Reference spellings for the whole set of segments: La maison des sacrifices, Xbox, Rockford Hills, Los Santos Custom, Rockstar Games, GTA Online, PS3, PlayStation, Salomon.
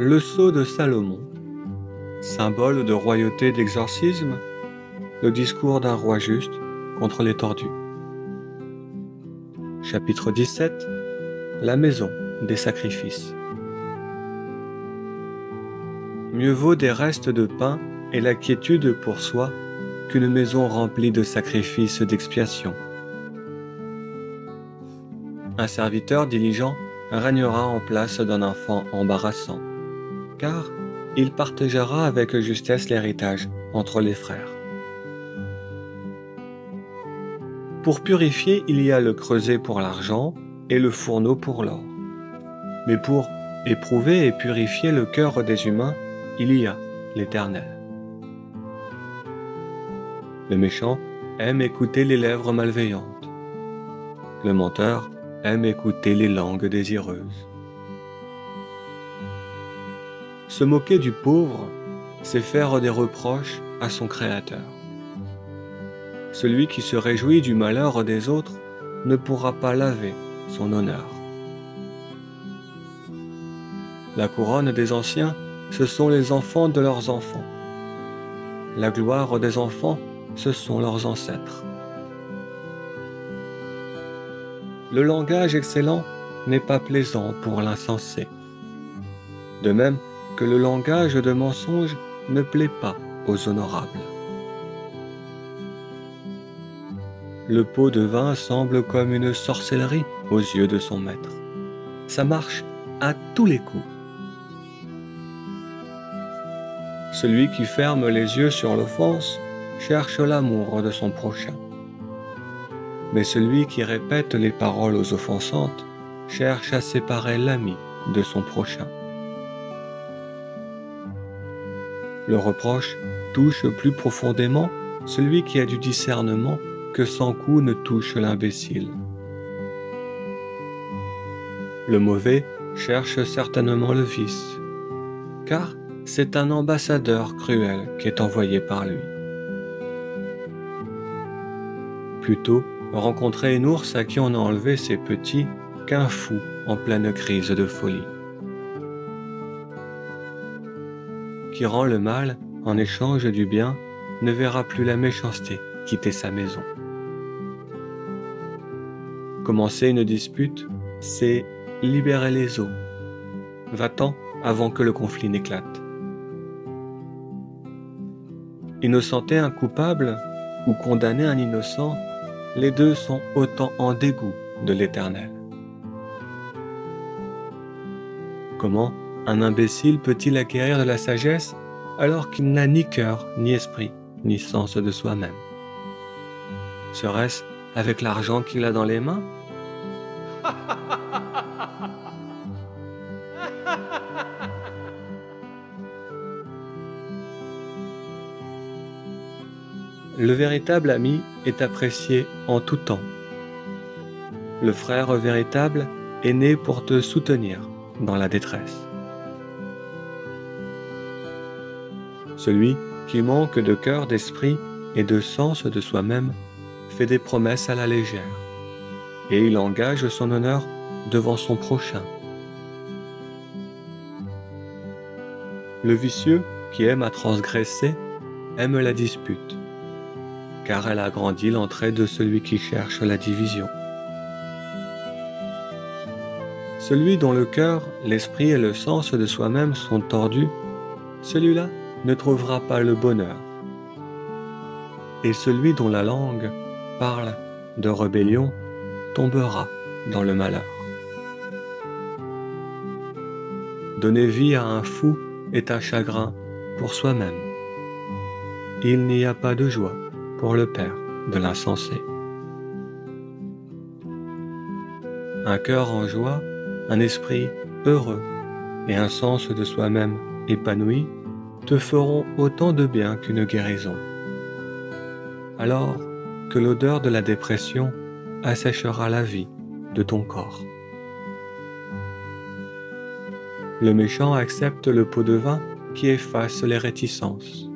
Le sceau de Salomon, symbole de royauté d'exorcisme, le discours d'un roi juste contre les tordus. Chapitre 17, La maison des sacrifices. Mieux vaut des restes de pain et la quiétude pour soi qu'une maison remplie de sacrifices d'expiation. Un serviteur diligent règnera en place d'un enfant embarrassant, car il partagera avec justesse l'héritage entre les frères. Pour purifier, il y a le creuset pour l'argent et le fourneau pour l'or. Mais pour éprouver et purifier le cœur des humains, il y a l'Éternel. Le méchant aime écouter les lèvres malveillantes. Le menteur aime écouter les langues désireuses. Se moquer du pauvre, c'est faire des reproches à son Créateur. Celui qui se réjouit du malheur des autres ne pourra pas laver son honneur. La couronne des anciens, ce sont les enfants de leurs enfants. La gloire des enfants, ce sont leurs ancêtres. Le langage excellent n'est pas plaisant pour l'insensé. De même que le langage de mensonge ne plaît pas aux honorables. Le pot de vin semble comme une sorcellerie aux yeux de son maître. Ça marche à tous les coups. Celui qui ferme les yeux sur l'offense cherche l'amour de son prochain. Mais celui qui répète les paroles aux offensantes cherche à séparer l'ami de son prochain. Le reproche touche plus profondément celui qui a du discernement que 100 coups ne touche l'imbécile. Le mauvais cherche certainement le vice, car c'est un ambassadeur cruel qui est envoyé par lui. Plutôt, rencontrer une ours à qui on a enlevé ses petits qu'un fou en pleine crise de folie, qui rend le mal en échange du bien, ne verra plus la méchanceté quitter sa maison. Commencer une dispute, c'est libérer les eaux. Va-t'en avant que le conflit n'éclate. Innocenter un coupable ou condamner un innocent, les deux sont autant en dégoût de l'Éternel. Comment un imbécile peut-il acquérir de la sagesse alors qu'il n'a ni cœur, ni esprit, ni sens de soi-même? Serait-ce avec l'argent qu'il a dans les mains? Le véritable ami est apprécié en tout temps. Le frère véritable est né pour te soutenir dans la détresse. Celui qui manque de cœur, d'esprit et de sens de soi-même fait des promesses à la légère, et il engage son honneur devant son prochain. Le vicieux qui aime à transgresser aime la dispute, car elle agrandit l'entrée de celui qui cherche la division. Celui dont le cœur, l'esprit et le sens de soi-même sont tordus, celui-là ne trouvera pas le bonheur. Et celui dont la langue parle de rébellion tombera dans le malheur. Donner vie à un fou est un chagrin pour soi-même. Il n'y a pas de joie pour le père de l'insensé. Un cœur en joie, un esprit heureux et un sens de soi-même épanoui te feront autant de bien qu'une guérison, alors que l'odeur de la dépression asséchera la vie de ton corps. Le méchant accepte le pot de vin qui efface les réticences,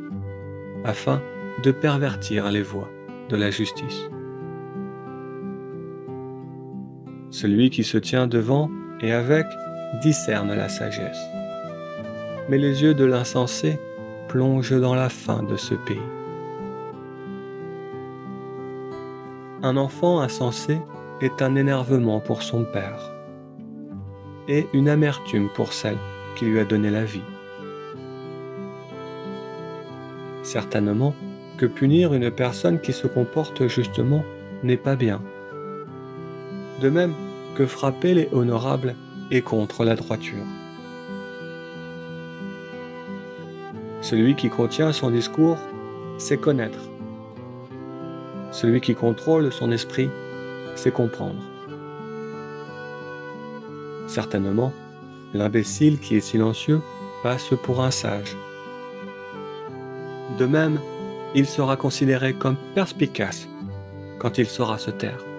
afin de pervertir les voies de la justice. Celui qui se tient devant et avec discerne la sagesse, mais les yeux de l'insensé plongent dans la faim de ce pays. Un enfant insensé est un énervement pour son père et une amertume pour celle qui lui a donné la vie. Certainement que punir une personne qui se comporte justement n'est pas bien, de même que frapper les honorables est contre la droiture. Celui qui contient son discours sait connaître. Celui qui contrôle son esprit sait comprendre. Certainement, l'imbécile qui est silencieux passe pour un sage. De même, il sera considéré comme perspicace quand il saura se taire.